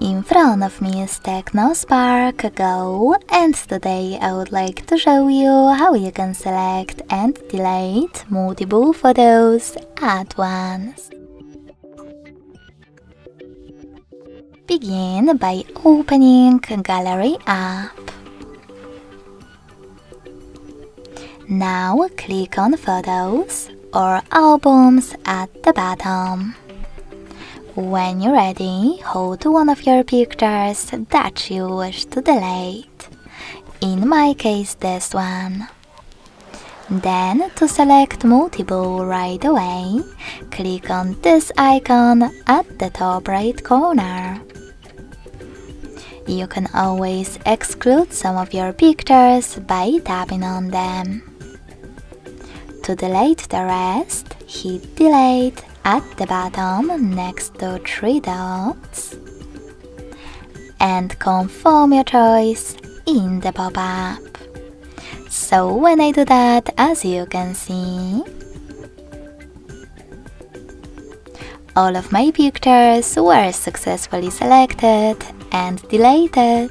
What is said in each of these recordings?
In front of me is Techno Spark Go, and today I would like to show you how you can select and delete multiple photos at once. Begin by opening Gallery app. Now click on Photos or Albums at the bottom. When you're ready, hold one of your pictures that you wish to delete, in my case this one. Then, to select multiple right away, click on this icon at the top right corner. You can always exclude some of your pictures by tapping on them. To delete the rest, hit Delete at the bottom next to three dots and confirm your choice in the pop-up. So when I do that, as you can see, all of my pictures were successfully selected and deleted.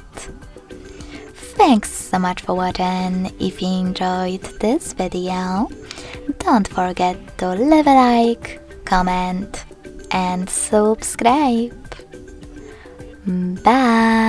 Thanks so much for watching. If you enjoyed this video, don't forget to leave a like, comment and subscribe. Bye!